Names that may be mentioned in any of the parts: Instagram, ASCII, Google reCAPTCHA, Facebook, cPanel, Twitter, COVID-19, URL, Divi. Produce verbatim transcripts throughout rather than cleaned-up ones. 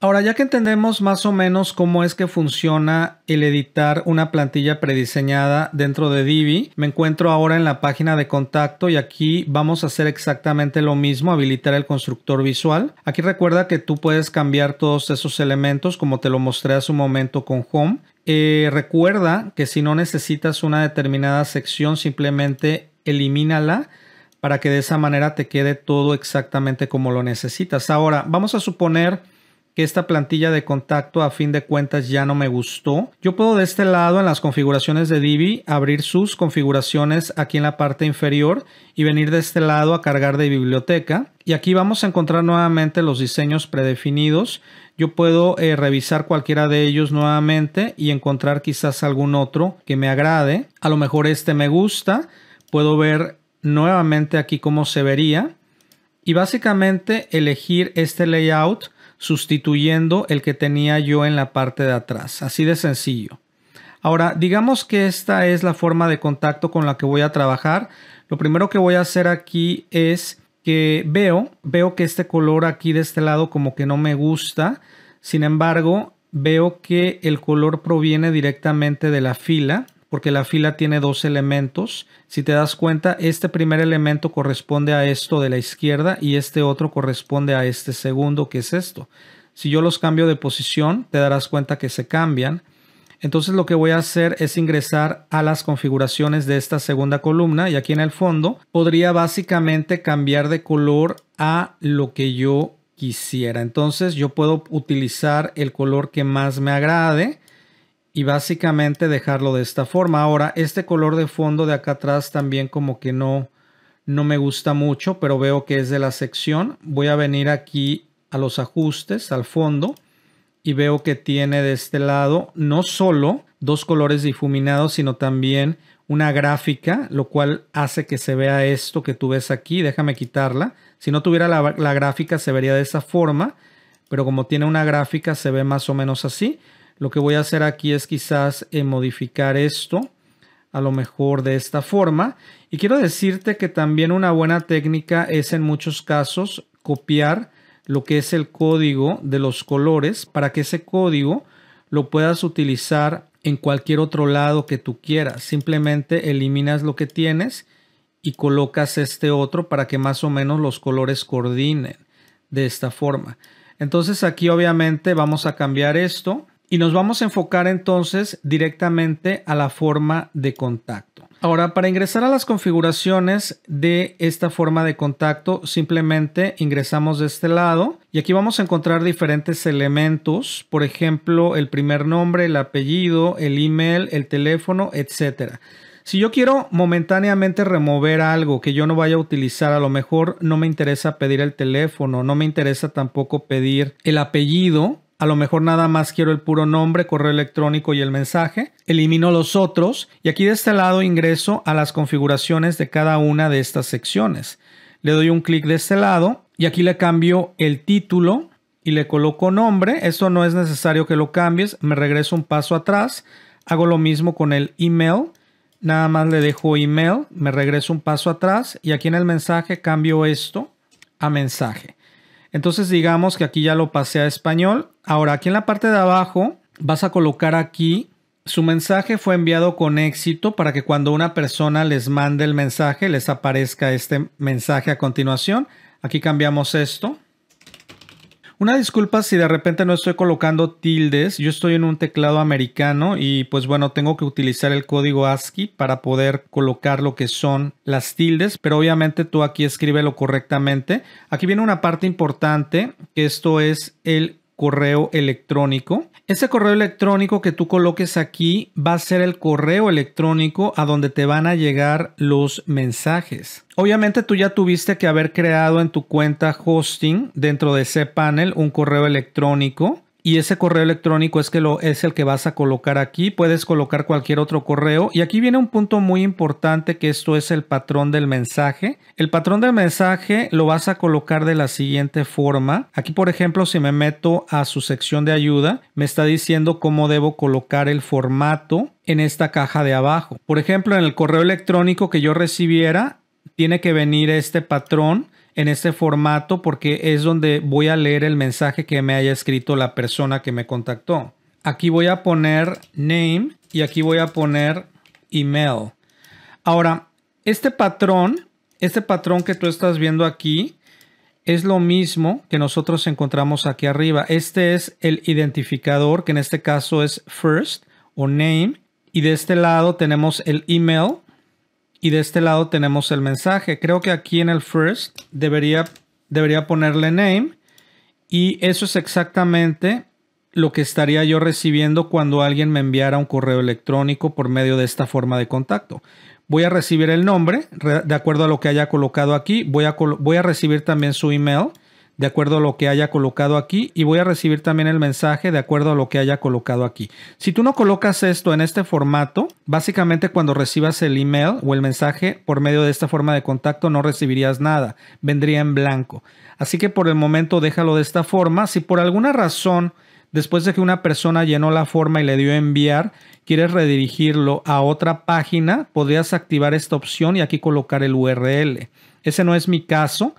Ahora, ya que entendemos más o menos cómo es que funciona el editar una plantilla prediseñada dentro de Divi, me encuentro ahora en la página de contacto y aquí vamos a hacer exactamente lo mismo, habilitar el constructor visual. Aquí recuerda que tú puedes cambiar todos esos elementos como te lo mostré hace un momento con Home. Eh, recuerda que si no necesitas una determinada sección, simplemente elimínala, para que de esa manera te quede todo exactamente como lo necesitas. Ahora, vamos a suponer que esta plantilla de contacto a fin de cuentas ya no me gustó. Yo puedo de este lado en las configuraciones de Divi abrir sus configuraciones aquí en la parte inferior y venir de este lado a cargar de biblioteca. Y aquí vamos a encontrar nuevamente los diseños predefinidos. Yo puedo eh, revisar cualquiera de ellos nuevamente y encontrar quizás algún otro que me agrade. A lo mejor este me gusta. Puedo ver nuevamente aquí cómo se vería. Y básicamente elegir este layout sustituyendo el que tenía yo en la parte de atrás. Así de sencillo. Ahora, digamos que esta es la forma de contacto con la que voy a trabajar. Lo primero que voy a hacer aquí es que veo, veo que este color aquí de este lado como que no me gusta. Sin embargo, veo que el color proviene directamente de la fila, porque la fila tiene dos elementos. Si te das cuenta, este primer elemento corresponde a esto de la izquierda y este otro corresponde a este segundo, que es esto. Si yo los cambio de posición, te darás cuenta que se cambian. Entonces lo que voy a hacer es ingresar a las configuraciones de esta segunda columna y aquí en el fondo podría básicamente cambiar de color a lo que yo quisiera. Entonces yo puedo utilizar el color que más me agrade y básicamente dejarlo de esta forma. Ahora, este color de fondo de acá atrás también como que no, no me gusta mucho, pero veo que es de la sección. Voy a venir aquí a los ajustes, al fondo, y veo que tiene de este lado no solo dos colores difuminados, sino también una gráfica, lo cual hace que se vea esto que tú ves aquí. Déjame quitarla. Si no tuviera la, la gráfica se vería de esa forma, pero como tiene una gráfica se ve más o menos así. Lo que voy a hacer aquí es quizás eh, modificar esto, a lo mejor de esta forma. Y quiero decirte que también una buena técnica es en muchos casos copiar lo que es el código de los colores para que ese código lo puedas utilizar en cualquier otro lado que tú quieras. Simplemente eliminas lo que tienes y colocas este otro para que más o menos los colores coordinen de esta forma. Entonces aquí obviamente vamos a cambiar esto. Y nos vamos a enfocar entonces directamente a la forma de contacto. Ahora, para ingresar a las configuraciones de esta forma de contacto, simplemente ingresamos de este lado y aquí vamos a encontrar diferentes elementos, por ejemplo, el primer nombre, el apellido, el email, el teléfono, etcétera. Si yo quiero momentáneamente remover algo que yo no vaya a utilizar, a lo mejor no me interesa pedir el teléfono, no me interesa tampoco pedir el apellido. A lo mejor nada más quiero el puro nombre, correo electrónico y el mensaje. Elimino los otros y aquí de este lado ingreso a las configuraciones de cada una de estas secciones. Le doy un clic de este lado y aquí le cambio el título y le coloco nombre. Esto no es necesario que lo cambies. Me regreso un paso atrás. Hago lo mismo con el email. Nada más le dejo email. Me regreso un paso atrás y aquí en el mensaje cambio esto a mensaje. Entonces digamos que aquí ya lo pasé a español. Ahora aquí en la parte de abajo vas a colocar aquí su mensaje fue enviado con éxito para que cuando una persona les mande el mensaje les aparezca este mensaje a continuación. Aquí cambiamos esto. Una disculpa si de repente no estoy colocando tildes. Yo estoy en un teclado americano y pues bueno, tengo que utilizar el código ASCII para poder colocar lo que son las tildes. Pero obviamente tú aquí escríbelo correctamente. Aquí viene una parte importante, que esto es el correo electrónico. Ese correo electrónico que tú coloques aquí va a ser el correo electrónico a donde te van a llegar los mensajes. Obviamente tú ya tuviste que haber creado en tu cuenta hosting dentro de cPanel un correo electrónico y ese correo electrónico es, que lo, es el que vas a colocar aquí. Puedes colocar cualquier otro correo y aquí viene un punto muy importante, que esto es el patrón del mensaje. El patrón del mensaje lo vas a colocar de la siguiente forma. Aquí, por ejemplo, si me meto a su sección de ayuda, me está diciendo cómo debo colocar el formato en esta caja de abajo. Por ejemplo, en el correo electrónico que yo recibiera, tiene que venir este patrón en este formato porque es donde voy a leer el mensaje que me haya escrito la persona que me contactó. Aquí voy a poner name y aquí voy a poner email. Ahora, este patrón, este patrón que tú estás viendo aquí es lo mismo que nosotros encontramos aquí arriba. Este es el identificador, que en este caso es first o name. Y de este lado tenemos el email y de este lado tenemos el mensaje. Creo que aquí en el first debería, debería ponerle name. Y eso es exactamente lo que estaría yo recibiendo cuando alguien me enviara un correo electrónico por medio de esta forma de contacto. Voy a recibir el nombre de acuerdo a lo que haya colocado aquí. Voy a, voy a recibir también su email de acuerdo a lo que haya colocado aquí. Y voy a recibir también el mensaje de acuerdo a lo que haya colocado aquí. Si tú no colocas esto en este formato, básicamente cuando recibas el email o el mensaje por medio de esta forma de contacto no recibirías nada. Vendría en blanco. Así que por el momento déjalo de esta forma. Si por alguna razón, después de que una persona llenó la forma y le dio a enviar, quieres redirigirlo a otra página, podrías activar esta opción y aquí colocar el U R L. Ese no es mi caso.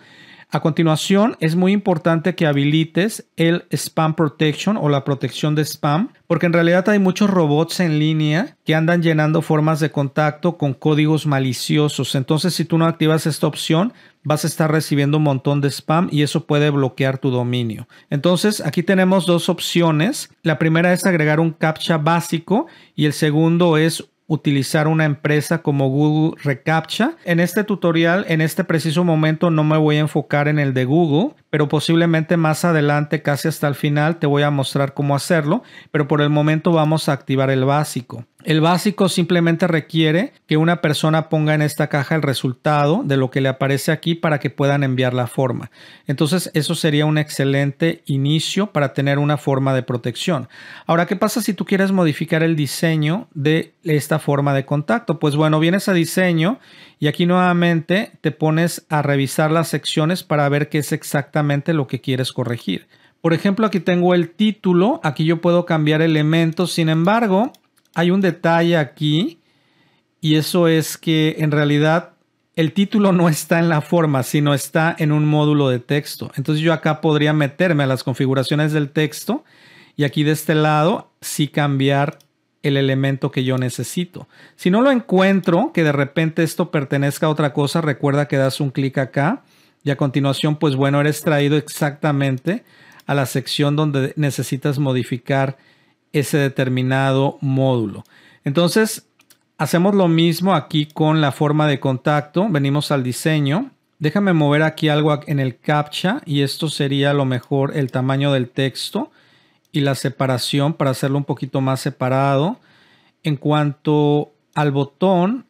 A continuación, es muy importante que habilites el Spam Protection o la protección de spam, porque en realidad hay muchos robots en línea que andan llenando formas de contacto con códigos maliciosos. Entonces, si tú no activas esta opción, vas a estar recibiendo un montón de spam y eso puede bloquear tu dominio. Entonces, aquí tenemos dos opciones. La primera es agregar un CAPTCHA básico y el segundo es utilizar una empresa como Google reCAPTCHA. En este tutorial, en este preciso momento, no me voy a enfocar en el de Google, pero posiblemente más adelante, casi hasta el final, te voy a mostrar cómo hacerlo. Pero por el momento vamos a activar el básico. El básico simplemente requiere que una persona ponga en esta caja el resultado de lo que le aparece aquí para que puedan enviar la forma. Entonces, eso sería un excelente inicio para tener una forma de protección. Ahora, ¿qué pasa si tú quieres modificar el diseño de esta forma de contacto? Pues bueno, vienes a diseño y aquí nuevamente te pones a revisar las secciones para ver qué es exactamente lo que quieres corregir. Por ejemplo, aquí tengo el título. Aquí yo puedo cambiar elementos. Sin embargo, hay un detalle aquí y eso es que en realidad el título no está en la forma, sino está en un módulo de texto. Entonces yo acá podría meterme a las configuraciones del texto y aquí de este lado sí cambiar el elemento que yo necesito. Si no lo encuentro, que de repente esto pertenezca a otra cosa, recuerda que das un clic acá y a continuación, pues bueno, eres traído exactamente a la sección donde necesitas modificar ese determinado módulo. Entonces, hacemos lo mismo aquí con la forma de contacto. Venimos al diseño. Déjame mover aquí algo en el CAPTCHA y esto sería a lo mejor el tamaño del texto y la separación para hacerlo un poquito más separado. En cuanto al botón,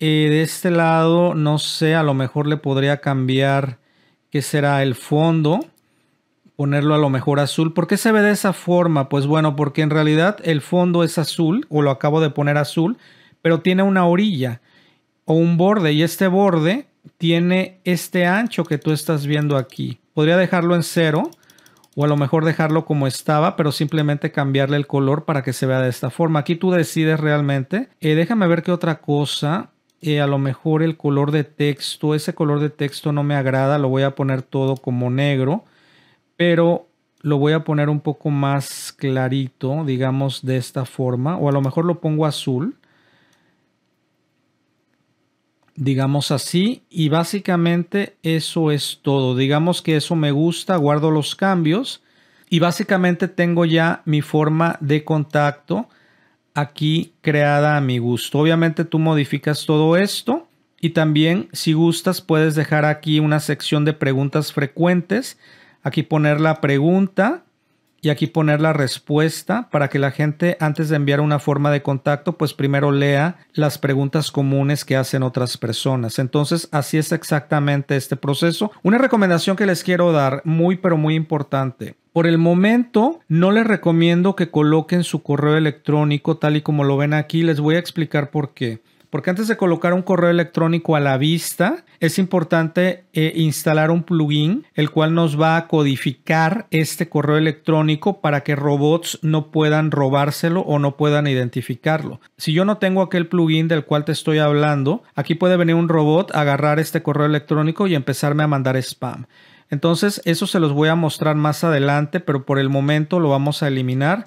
eh, de este lado, no sé, a lo mejor le podría cambiar qué será el fondo. Ponerlo a lo mejor azul. ¿Por qué se ve de esa forma? Pues bueno, porque en realidad el fondo es azul o lo acabo de poner azul, pero tiene una orilla o un borde y este borde tiene este ancho que tú estás viendo aquí. Podría dejarlo en cero o a lo mejor dejarlo como estaba, pero simplemente cambiarle el color para que se vea de esta forma. Aquí tú decides realmente. Eh, déjame ver qué otra cosa. Eh, a lo mejor el color de texto. Ese color de texto no me agrada. Lo voy a poner todo como negro. Pero lo voy a poner un poco más clarito, digamos de esta forma. O a lo mejor lo pongo azul. Digamos así. Y básicamente eso es todo. Digamos que eso me gusta. Guardo los cambios. Y básicamente tengo ya mi forma de contacto aquí creada a mi gusto. Obviamente tú modificas todo esto. Y también si gustas puedes dejar aquí una sección de preguntas frecuentes. Aquí poner la pregunta y aquí poner la respuesta para que la gente antes de enviar una forma de contacto, pues primero lea las preguntas comunes que hacen otras personas. Entonces, así es exactamente este proceso. Una recomendación que les quiero dar, muy pero muy importante. Por el momento, no les recomiendo que coloquen su correo electrónico tal y como lo ven aquí. Les voy a explicar por qué. Porque antes de colocar un correo electrónico a la vista, es importante eh, instalar un plugin, el cual nos va a codificar este correo electrónico para que robots no puedan robárselo o no puedan identificarlo. Si yo no tengo aquel plugin del cual te estoy hablando, aquí puede venir un robot, agarrar este correo electrónico y empezarme a mandar spam. Entonces, eso se los voy a mostrar más adelante, pero por el momento lo vamos a eliminar.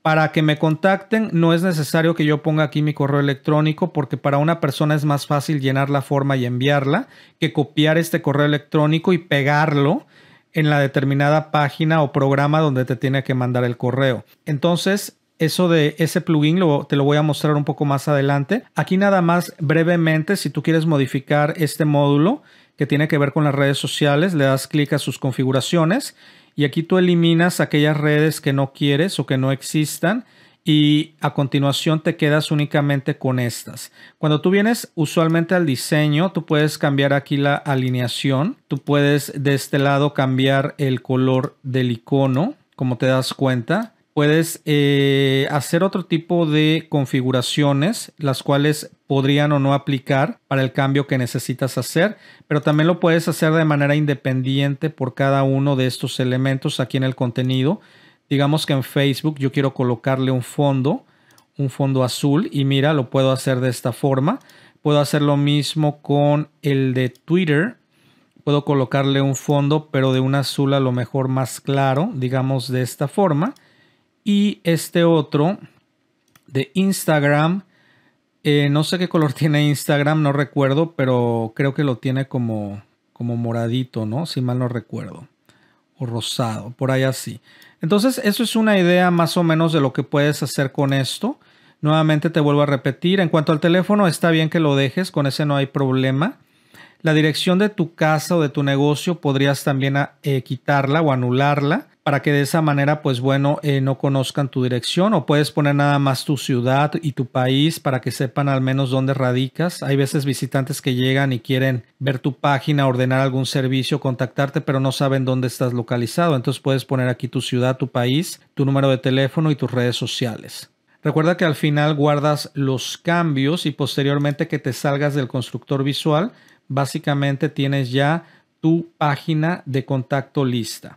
Para que me contacten no es necesario que yo ponga aquí mi correo electrónico, porque para una persona es más fácil llenar la forma y enviarla que copiar este correo electrónico y pegarlo en la determinada página o programa donde te tiene que mandar el correo. Entonces, eso de ese plugin lo, te lo voy a mostrar un poco más adelante. Aquí nada más brevemente, si tú quieres modificar este módulo que tiene que ver con las redes sociales, le das clic a sus configuraciones. Y aquí tú eliminas aquellas redes que no quieres o que no existan y a continuación te quedas únicamente con estas. Cuando tú vienes usualmente al diseño, tú puedes cambiar aquí la alineación. Tú puedes de este lado cambiar el color del icono, como te das cuenta. Puedes eh, hacer otro tipo de configuraciones, las cuales podrían o no aplicar para el cambio que necesitas hacer, pero también lo puedes hacer de manera independiente por cada uno de estos elementos aquí en el contenido. Digamos que en Facebook yo quiero colocarle un fondo, un fondo azul, y mira, lo puedo hacer de esta forma. Puedo hacer lo mismo con el de Twitter. Puedo colocarle un fondo, pero de un azul a lo mejor más claro, digamos de esta forma. Y este otro de Instagram, eh, no sé qué color tiene Instagram, no recuerdo, pero creo que lo tiene como, como moradito, ¿no? Si mal no recuerdo. O rosado, por ahí así. Entonces, eso es una idea más o menos de lo que puedes hacer con esto. Nuevamente te vuelvo a repetir. En cuanto al teléfono, está bien que lo dejes, con ese no hay problema. La dirección de tu casa o de tu negocio podrías también eh, quitarla o anularla, para que de esa manera, pues bueno, eh, no conozcan tu dirección, o puedes poner nada más tu ciudad y tu país para que sepan al menos dónde radicas. Hay veces visitantes que llegan y quieren ver tu página, ordenar algún servicio, contactarte, pero no saben dónde estás localizado. Entonces puedes poner aquí tu ciudad, tu país, tu número de teléfono y tus redes sociales. Recuerda que al final guardas los cambios y posteriormente que te salgas del constructor visual, básicamente tienes ya tu página de contacto lista.